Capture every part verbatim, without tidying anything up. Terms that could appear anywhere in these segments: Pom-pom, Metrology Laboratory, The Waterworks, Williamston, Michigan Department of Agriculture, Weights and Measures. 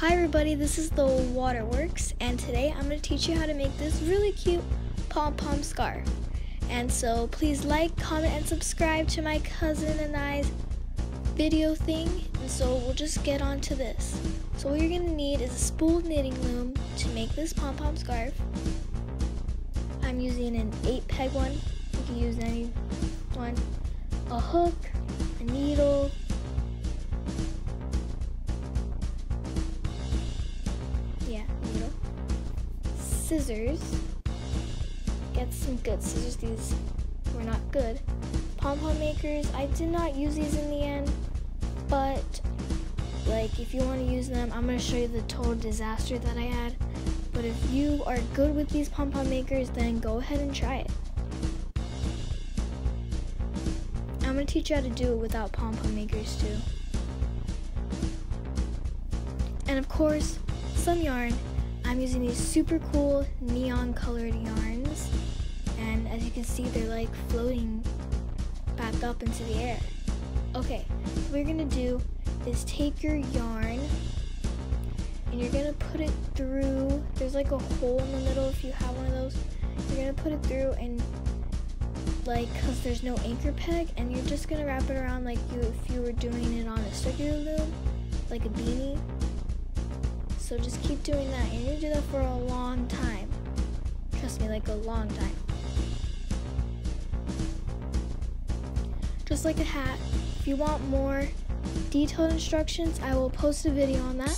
Hi everybody, this is The Waterworks, and today I'm going to teach you how to make this really cute pom-pom scarf. And so please like, comment, and subscribe to my cousin and I's video thing. And so we'll just get on to this. So what you're going to need is a spooled knitting loom to make this pom-pom scarf. I'm using an eight peg one, you can use any one, a hook, a needle, yeah, needle, scissors, get some good scissors, these were not good, pom-pom makers, I did not use these in the end, but like if you want to use them, I'm going to show you the total disaster that I had, but if you are good with these pom-pom makers, then go ahead and try it. I'm going to teach you how to do it without pom-pom makers too. And of course, some yarn. I'm using these super cool neon colored yarns, and as you can see, they're like floating back up into the air. Okay, what you're going to do is take your yarn and you're going to put it through, there's like a hole in the middle if you have one of those, you're going to put it through and like, cause there's no anchor peg, and you're just gonna wrap it around like you if you were doing it on a circular loom, like a beanie. So just keep doing that, and you're gonna do that for a long time. Trust me, like a long time. Just like a hat. If you want more detailed instructions, I will post a video on that.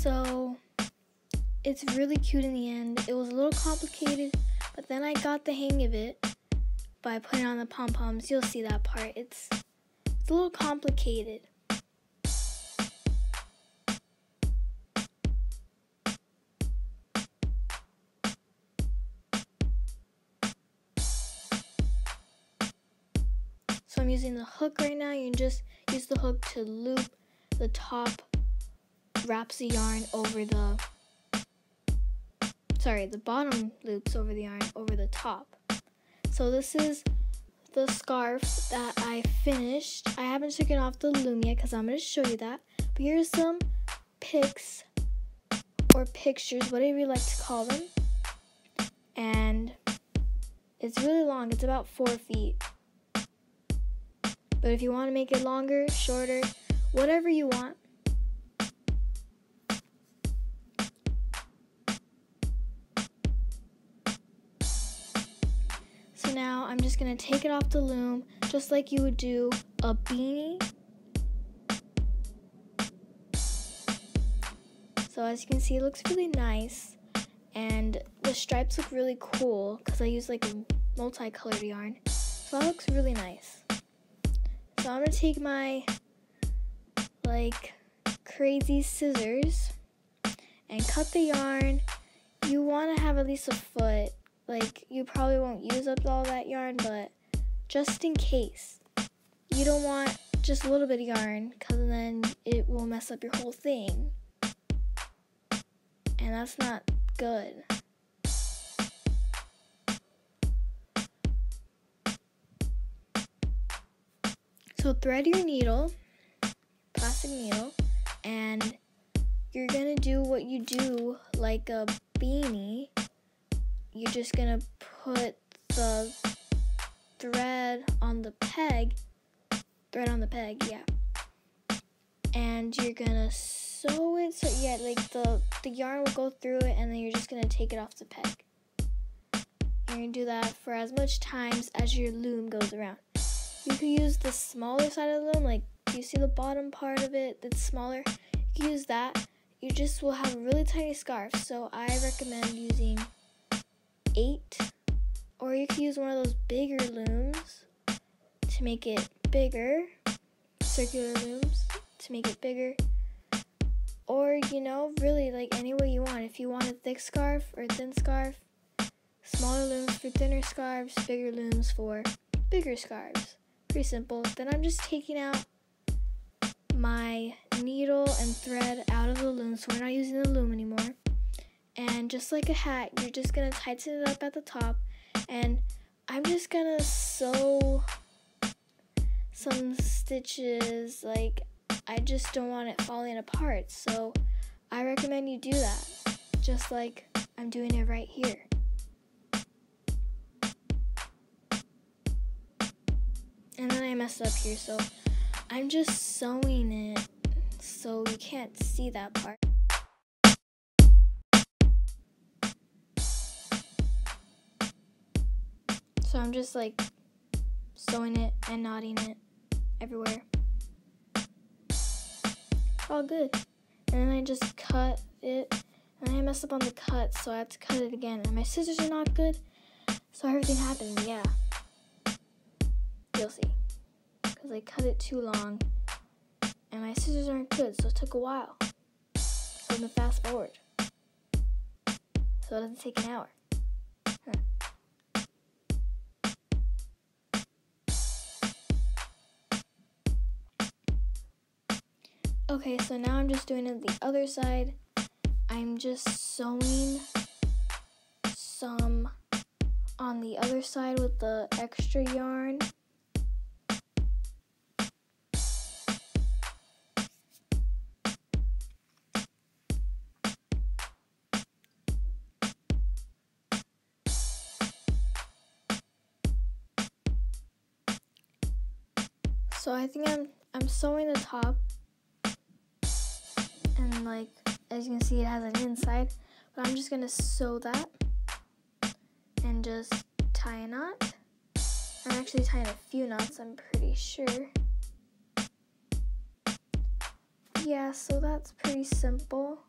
So it's really cute in the end. It was a little complicated, but then I got the hang of it by putting on the pom-poms. You'll see that part. It's, it's a little complicated. So I'm using the hook right now. You can just use the hook to loop the top, wraps the yarn over the, sorry, the bottom loops over the yarn over the top. So this is the scarf that I finished. I haven't taken off the loom yet because I'm going to show you that. But here's some pics or pictures, whatever you like to call them. And it's really long. It's about four feet. But if you want to make it longer, shorter, whatever you want. Now I'm just going to take it off the loom, just like you would do a beanie. So as you can see, it looks really nice, and the stripes look really cool because I use like a multicolored yarn. So that looks really nice. So I'm going to take my like crazy scissors and cut the yarn. You want to have at least a foot. Like, you probably won't use up all that yarn, but just in case. You don't want just a little bit of yarn, because then it will mess up your whole thing. And that's not good. So thread your needle, plastic needle, and you're going to do what you do like a beanie. You're just gonna put the thread on the peg, thread on the peg, yeah. And you're gonna sew it, so yeah, like the, the yarn will go through it, and then you're just gonna take it off the peg. You're gonna do that for as much times as your loom goes around. You can use the smaller side of the loom, like you see the bottom part of it that's smaller, you can use that. You just will have a really tiny scarf, so I recommend using eight, or you can use one of those bigger looms to make it bigger, circular looms to make it bigger, or you know, really like any way you want. If you want a thick scarf or a thin scarf, smaller looms for thinner scarves, bigger looms for bigger scarves. Pretty simple. Then I'm just taking out my needle and thread out of the loom, so we're not using the loom anymore. And just like a hat, you're just gonna tighten it up at the top, and I'm just gonna sew some stitches. Like, I just don't want it falling apart, so I recommend you do that, just like I'm doing it right here. And then I messed up here, so I'm just sewing it so you can't see that part. So I'm just like sewing it and knotting it everywhere. All good. And then I just cut it, and I messed up on the cut, so I had to cut it again. And my scissors are not good, so everything happened, yeah. You'll see. Because I cut it too long, and my scissors aren't good, so it took a while. So I'm gonna fast forward, so it doesn't take an hour. Huh. Okay, so now I'm just doing it the other side. I'm just sewing some on the other side with the extra yarn. So I think I'm I'm sewing the top. And like, as you can see, it has an inside, but I'm just gonna sew that and just tie a knot. I'm actually tying a few knots, I'm pretty sure. Yeah, so that's pretty simple.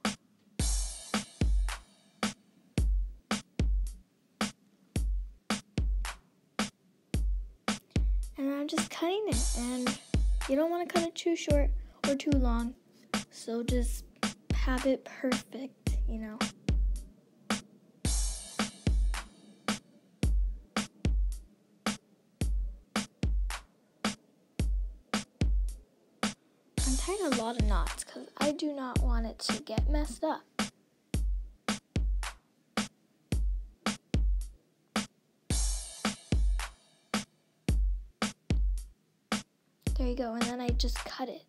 And I'm just cutting it, and you don't wanna cut it too short or too long, so just have it perfect, you know. I'm tying a lot of knots because I do not want it to get messed up. There you go, and then I just cut it.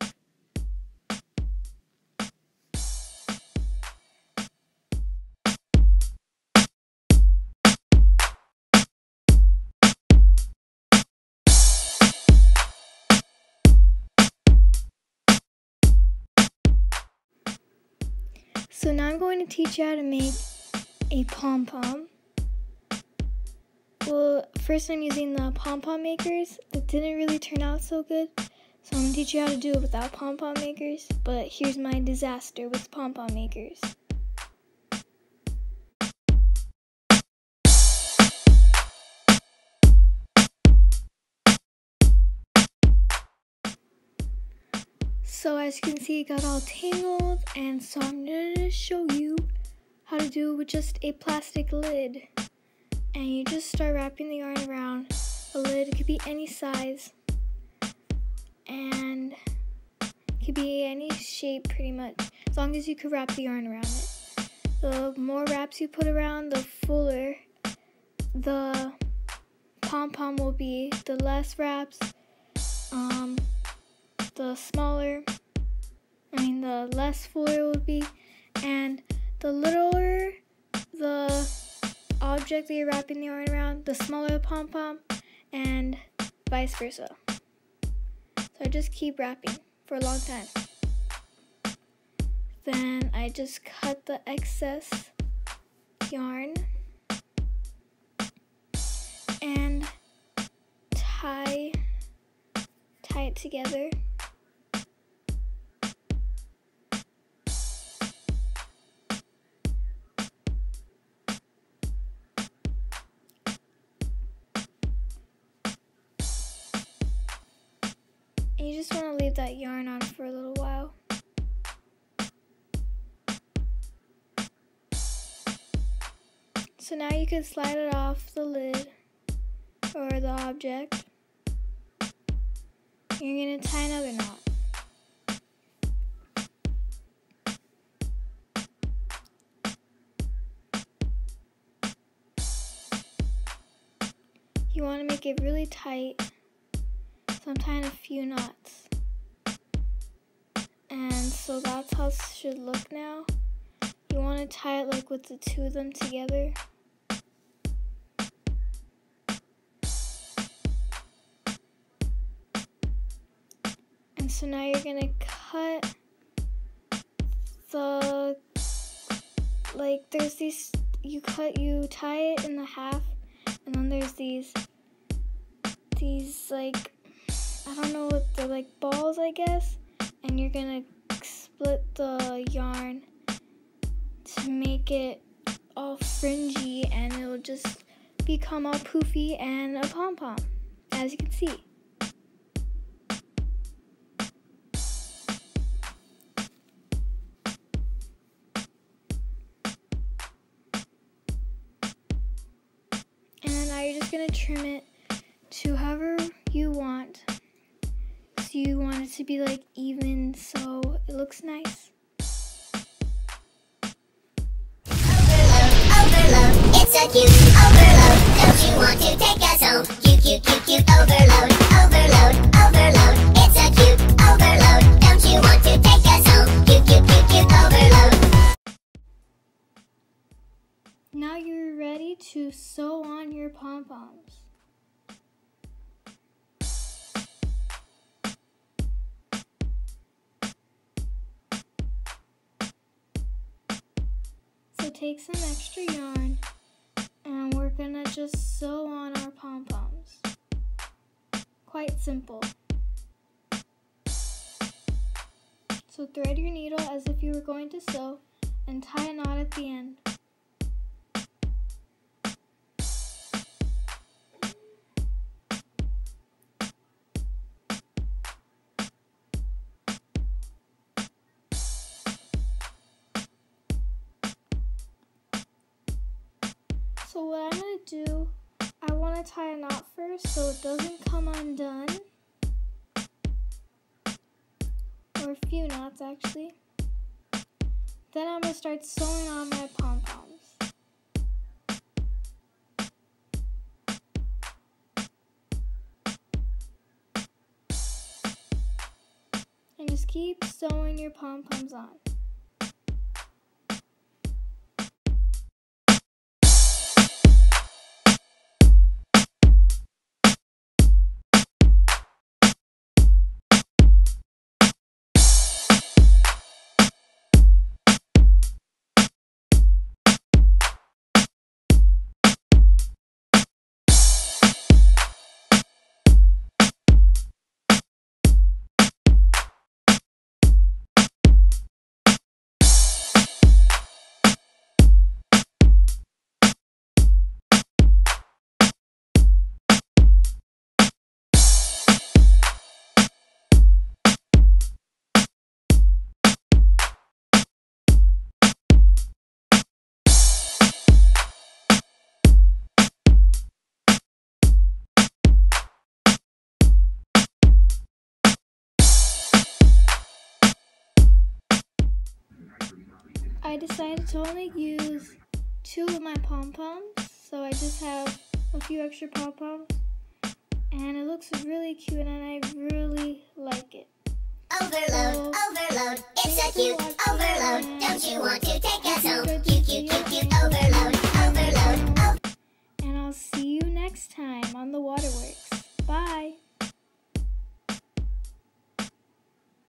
So now I'm going to teach you how to make a pom-pom. Well, first I'm using the pom-pom makers. That didn't really turn out so good, so I'm going to teach you how to do it without pom-pom makers. But here's my disaster with pom-pom makers. So as you can see, it got all tangled, and so I'm going to show you how to do it with just a plastic lid. And you just start wrapping the yarn around the lid. It could be any size, and it could be any shape pretty much, as long as you could wrap the yarn around it. The more wraps you put around, the fuller the pom-pom will be. The less wraps, um... the smaller, I mean the less fuller it will be, and the littler the object that you're wrapping the yarn around, the smaller the pom-pom, and vice versa. So I just keep wrapping for a long time. Then I just cut the excess yarn and tie, tie it together. And you just want to leave that yarn on for a little while. So now you can slide it off the lid or the object. You're going to tie another knot. You want to make it really tight, so I'm tying a few knots. And so that's how it should look now. You want to tie it like with the two of them together. And so now you're going to cut the, like there's these, you cut, you tie it in the half, and then there's these, these like, I don't know what they're like, balls I guess, and you're going to split the yarn to make it all fringy, and it'll just become all poofy and a pom-pom, as you can see. And then now you're just going to trim it to however you want. So you want it to be like even, so it looks nice. Such you overload, don't you want to take us home? Cute, cute, cute, cute overload, overload, overload. It's a cute overload, don't you want to take us home? Cute, cute, cute, cute overload. Now you're ready to sew on your pom-poms. So take some extra yarn. And we're gonna just sew on our pom-poms. Quite simple. So thread your needle as if you were going to sew and tie a knot at the end. So what I'm going to do, I want to tie a knot first so it doesn't come undone, or a few knots actually. Then I'm going to start sewing on my pom-poms. And just keep sewing your pom-poms on. I decided to only use two of my pom-poms, so I just have a few extra pom-poms, and it looks really cute, and I really like it. Overload, overload, it's so cute overload, don't you want to take us home? Cute, cute, cute, cute